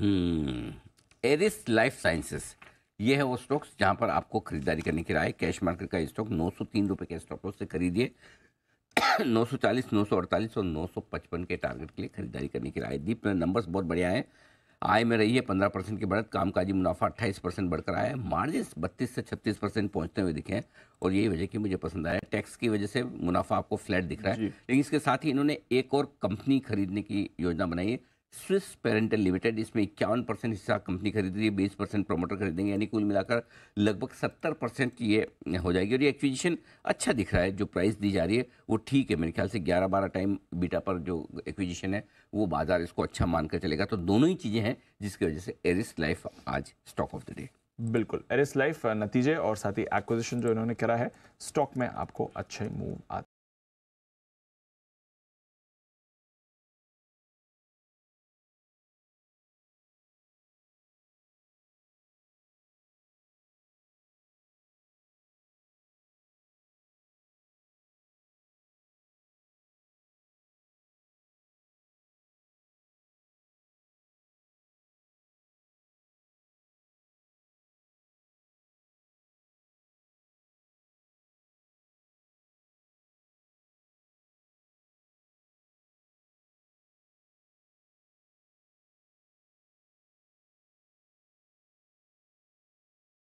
Eris life sciences, ये है वो स्टॉक्स जहाँ पर आपको खरीदारी करने की राय। कैश मार्केट का स्टॉक 903 रुपये के स्टॉप लॉस से खरीदिए। 940, 948 और 955 के टारगेट के लिए खरीदारी करने की राय दी। अपने नंबर्स बहुत बढ़िया हैं। आय में रही है 15% की बढ़त। कामकाजी मुनाफा 28% बढ़कर आया है। मार्जिन 32 से 36% पहुँचते हुए दिखे हैं और यही वजह कि मुझे पसंद आया। टैक्स की वजह से मुनाफा आपको फ्लैट दिख रहा है, लेकिन इसके साथ ही इन्होंने एक और कंपनी खरीदने की योजना बनाई है, स्विस पेरेंटल लिमिटेड। इसमें 51% हिस्सा कंपनी खरीद रही है, 20% प्रोमोटर खरीदेंगे, यानी कुल मिलाकर लगभग 70% की ये हो जाएगी। और ये एक्विजिशन अच्छा दिख रहा है, जो प्राइस दी जा रही है वो ठीक है। मेरे ख्याल से 11-12 टाइम बीटा पर जो एक्विजिशन है वो बाजार इसको अच्छा मानकर चलेगा। तो दोनों ही चीज़ें हैं जिसकी वजह से एरिस लाइफ आज स्टॉक ऑफ द डे। बिल्कुल, एरिस लाइफ नतीजे और साथ ही एक्विजिशन जो इन्होंने करा है स्टॉक में आपको अच्छे मूव आते